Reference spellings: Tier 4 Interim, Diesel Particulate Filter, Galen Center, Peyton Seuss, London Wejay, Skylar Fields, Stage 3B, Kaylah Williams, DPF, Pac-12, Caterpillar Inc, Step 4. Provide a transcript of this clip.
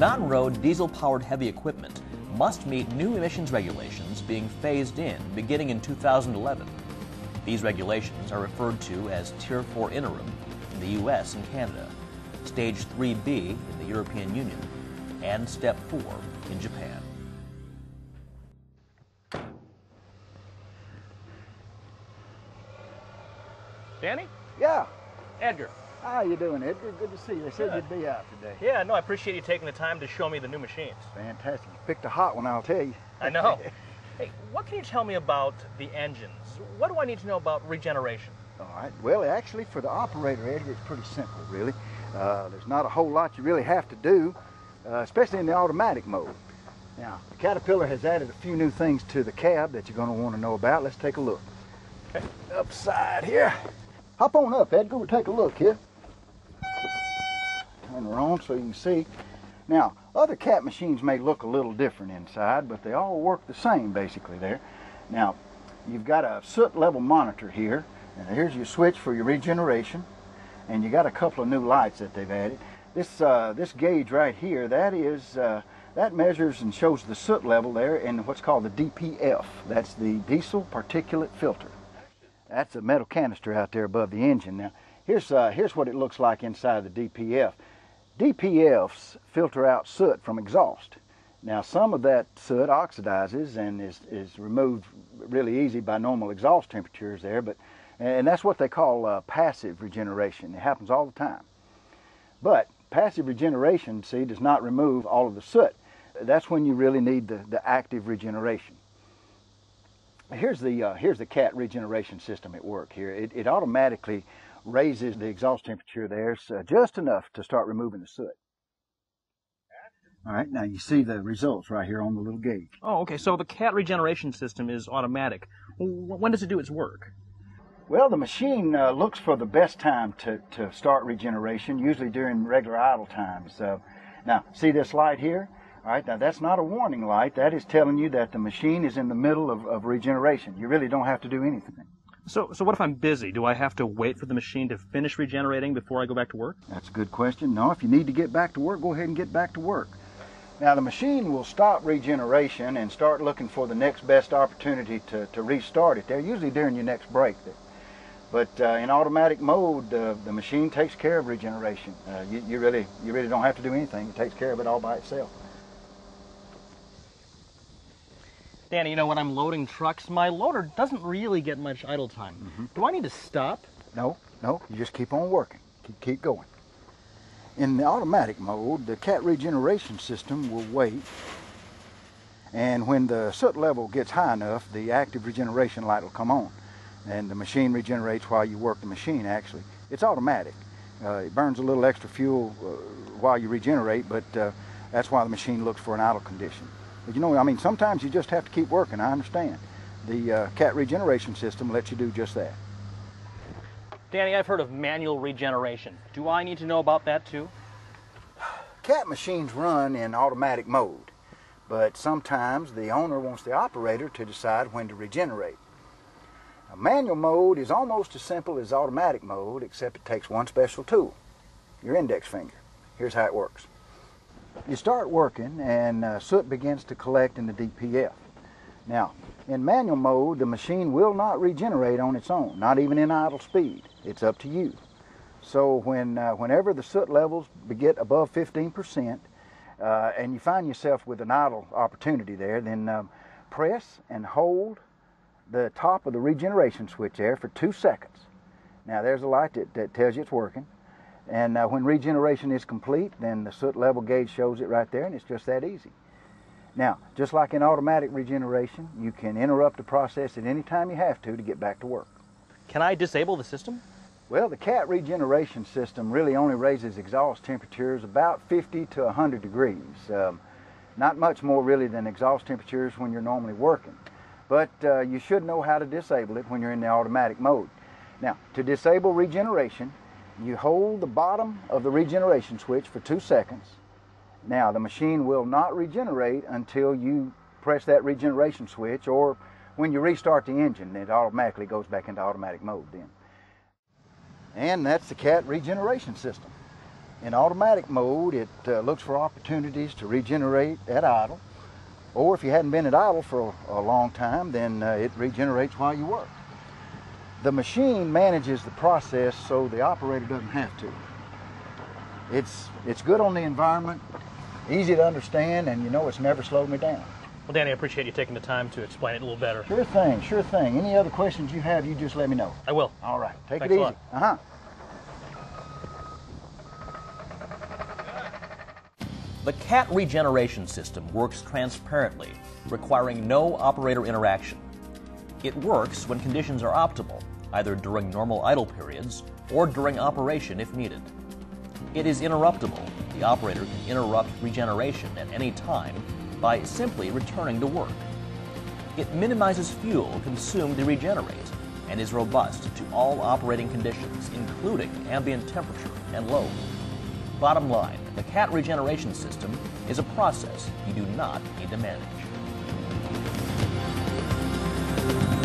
Non-road diesel-powered heavy equipment must meet new emissions regulations being phased in beginning in 2011. These regulations are referred to as Tier 4 Interim in the U.S. and Canada, Stage 3B in the European Union, and Step 4 in Japan. Danny? Yeah. Edgar. How you doing, Edgar? Good to see you. They said you'd be out today. Yeah, no, I appreciate you taking the time to show me the new machines. Fantastic. You picked a hot one, I'll tell you. I know. Hey, what can you tell me about the engines? What do I need to know about regeneration? All right. Well, actually, for the operator, Edgar, it's pretty simple, really. There's not a whole lot you really have to do, especially in the automatic mode. Now, the Caterpillar has added a few new things to the cab that you're going to want to know about. Let's take a look. Okay. Upside here. Hop on up, Edgar. We'll take a look here. Turn her on so you can see. Now, other Cat machines may look a little different inside, but they all work the same basically there. Now, you've got a soot level monitor here, and here's your switch for your regeneration, and you got a couple of new lights that they've added. This gauge right here, that measures and shows the soot level there in what's called the DPF. That's the Diesel Particulate Filter. That's a metal canister out there above the engine. Now, here's what it looks like inside the DPF. DPFs filter out soot from exhaust. Now, some of that soot oxidizes and is removed really easy by normal exhaust temperatures there, and that's what they call passive regeneration. It happens all the time. But passive regeneration, see, does not remove all of the soot. That's when you really need the active regeneration. Here's the Cat regeneration system at work here. It automatically raises the exhaust temperature there just enough to start removing the soot. All right, now you see the results right here on the little gauge. Oh, okay, so the Cat regeneration system is automatic. When does it do its work? Well, the machine looks for the best time to start regeneration, usually during regular idle times. Now, see this light here? All right, now that's not a warning light. That is telling you that the machine is in the middle of regeneration. You really don't have to do anything. So what if I'm busy? Do I have to wait for the machine to finish regenerating before I go back to work? That's a good question. No, if you need to get back to work, go ahead and get back to work. Now, the machine will stop regeneration and start looking for the next best opportunity to restart it there, usually during your next break. But in automatic mode, the machine takes care of regeneration. You really don't have to do anything. It takes care of it all by itself. Danny, you know, when I'm loading trucks, my loader doesn't really get much idle time. Mm-hmm. Do I need to stop? No, you just keep on working. Keep going. In the automatic mode, the Cat regeneration system will wait, and when the soot level gets high enough, the active regeneration light will come on, and the machine regenerates while you work the machine, actually. It's automatic. It burns a little extra fuel while you regenerate, but that's why the machine looks for an idle condition. But you know, I mean, sometimes you just have to keep working. I understand. The Cat regeneration system lets you do just that. Danny, I've heard of manual regeneration. Do I need to know about that too? Cat machines run in automatic mode, but sometimes the owner wants the operator to decide when to regenerate. Now, manual mode is almost as simple as automatic mode, except it takes one special tool, your index finger. Here's how it works. You start working, and soot begins to collect in the DPF. Now, in manual mode, the machine will not regenerate on its own, not even in idle speed. It's up to you. So whenever the soot levels get above 15%, and you find yourself with an idle opportunity there, then press and hold the top of the regeneration switch there for 2 seconds. Now, there's a light that tells you it's working. And when regeneration is complete, then the soot level gauge shows it right there, and it's just that easy. Now, just like in automatic regeneration, you can interrupt the process at any time you have to get back to work. Can I disable the system? Well, the Cat regeneration system really only raises exhaust temperatures about 50 to 100 degrees. Not much more really than exhaust temperatures when you're normally working. But you should know how to disable it when you're in the automatic mode. Now, to disable regeneration, you hold the bottom of the regeneration switch for 2 seconds. Now, the machine will not regenerate until you press that regeneration switch, or when you restart the engine, it automatically goes back into automatic mode then. And that's the Cat regeneration system. In automatic mode, it looks for opportunities to regenerate at idle, or if you hadn't been at idle for a long time, then it regenerates while you work. The machine manages the process so the operator doesn't have to. It's good on the environment, easy to understand, and you know it's never slowed me down. Well, Danny, I appreciate you taking the time to explain it a little better. Sure thing, sure thing. Any other questions you have, you just let me know. I will. All right, take it easy. Uh-huh. The CAT regeneration system works transparently, requiring no operator interaction. It works when conditions are optimal, either during normal idle periods or during operation if needed. It is interruptible. The operator can interrupt regeneration at any time by simply returning to work. It minimizes fuel consumed to regenerate and is robust to all operating conditions, including ambient temperature and load. Bottom line, the CAT regeneration system is a process you do not need to manage.